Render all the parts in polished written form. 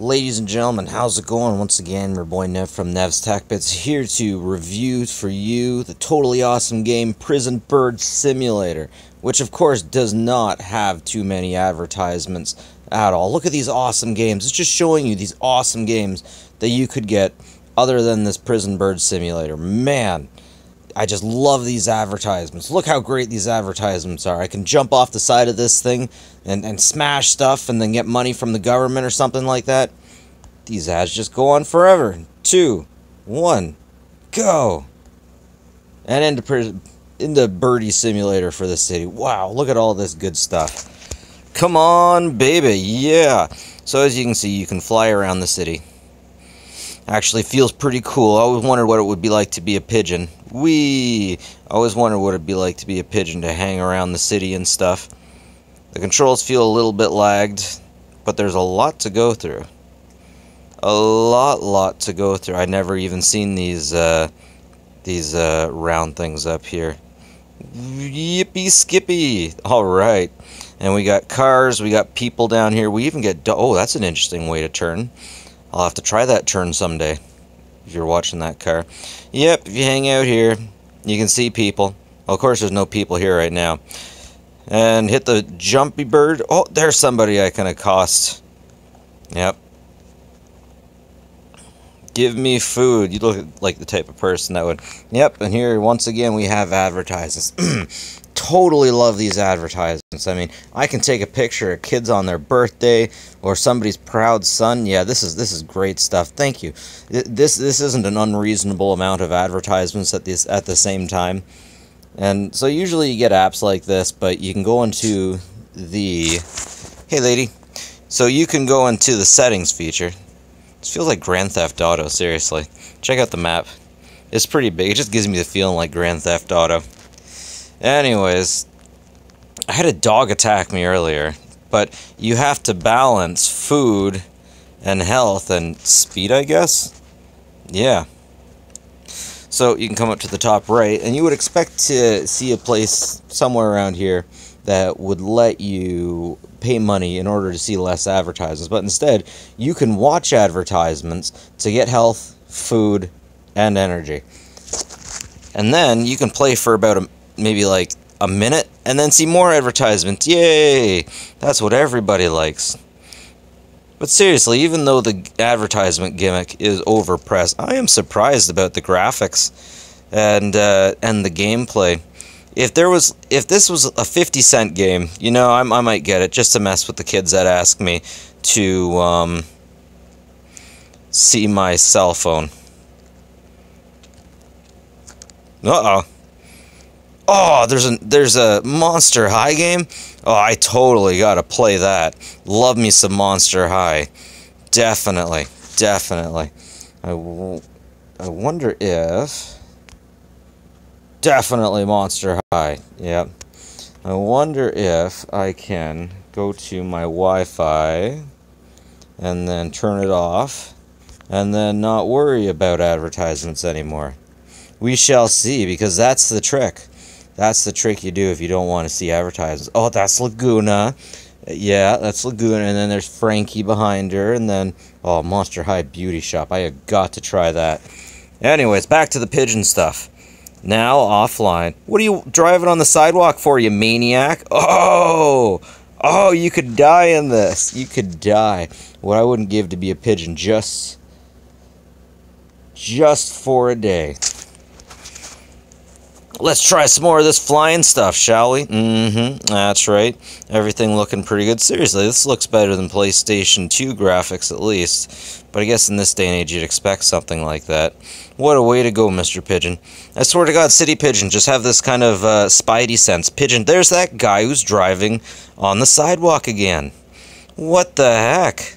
Ladies and gentlemen, how's it going? Once again, your boy Nev from Nev's Tech Bits here to review for you the totally awesome game Prison Bird Simulator, which of course does not have too many advertisements at all. Look at these awesome games. It's just showing you these awesome games that you could get other than this Prison Bird Simulator. Man, I just love these advertisements. Look how great these advertisements are. I can jump off the side of this thing and smash stuff and then get money from the government or something like that. These ads just go on forever. 2, 1, go! And into Birdie Simulator for the city. Wow, look at all this good stuff. Come on, baby, yeah! So as you can see, you can fly around the city. Actually feels pretty cool. I always wondered what it would be like to be a pigeon. Whee! I always wondered what it would be like to be a pigeon, to hang around the city and stuff. The controls feel a little bit lagged, but there's a lot to go through. A lot to go through. I never even seen these round things up here. Yippee skippy! Alright. And we got cars, we got people down here. We even get... oh, that's an interesting way to turn. I'll have to try that turn someday, if you're watching that car. Yep, if you hang out here, you can see people. Well, of course, there's no people here right now. And hit the jumpy bird. Oh, there's somebody I can accost. Yep. Give me food. You look like the type of person that would... yep, and here, once again, we have advertisements. Totally love these advertisements. I mean, I can take a picture of kids on their birthday or somebody's proud son. Yeah, this is great stuff. Thank you. This isn't an unreasonable amount of advertisements at the same time. And so usually you get apps like this, but you can go into the... hey, lady. So you can go into the settings feature. This feels like Grand Theft Auto, seriously. Check out the map. It's pretty big. It just gives me the feeling like Grand Theft Auto. Anyways, I had a dog attack me earlier, but you have to balance food and health and speed, I guess? Yeah. So you can come up to the top right, and you would expect to see a place somewhere around here that would let you pay money in order to see less advertisements, but instead, you can watch advertisements to get health, food, and energy. And then you can play for about maybe like a minute, and then see more advertisements. Yay! That's what everybody likes. But seriously, even though the advertisement gimmick is overpressed, I am surprised about the graphics and the gameplay. If this was a 50-cent game, you know, I might get it just to mess with the kids that ask me to see my cell phone. Uh-oh. Oh, there's a Monster High game? Oh, I totally gotta play that. Love me some Monster High. Definitely. Definitely. I wonder if... definitely Monster High. Yep. I wonder if I can go to my Wi-Fi and then turn it off and then not worry about advertisements anymore. We shall see, because that's the trick. That's the trick you do if you don't want to see advertisements. Oh, that's Laguna. Yeah, that's Laguna. And then there's Frankie behind her. And then, oh, Monster High Beauty Shop. I have got to try that. Anyways, back to the pigeon stuff. Now offline. What are you driving on the sidewalk for, you maniac? Oh! Oh, you could die in this. You could die. What I wouldn't give to be a pigeon just for a day. Let's try some more of this flying stuff, shall we? Mm-hmm, that's right. Everything looking pretty good. Seriously, this looks better than PlayStation 2 graphics, at least. But I guess in this day and age, you'd expect something like that. What a way to go, Mr. Pigeon. I swear to God, City Pigeon, just have this kind of spidey sense. Pigeon, there's that guy who's driving on the sidewalk again. What the heck?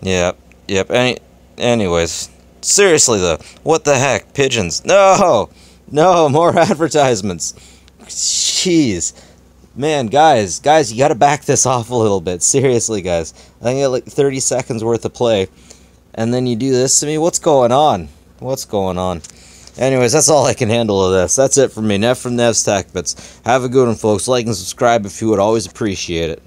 Yep, yep. Anyways, seriously, though, what the heck? Pigeons. No! No, more advertisements. Jeez. Man, guys, you gotta back this off a little bit. Seriously, guys. I think I got like 30 seconds worth of play. And then you do this to me? What's going on? What's going on? Anyways, that's all I can handle of this. That's it for me. Nev from Nev's Tech Bits. Have a good one, folks. Like and subscribe if you would. Always appreciate it.